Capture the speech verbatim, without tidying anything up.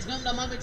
Jetzt kommt da mal mit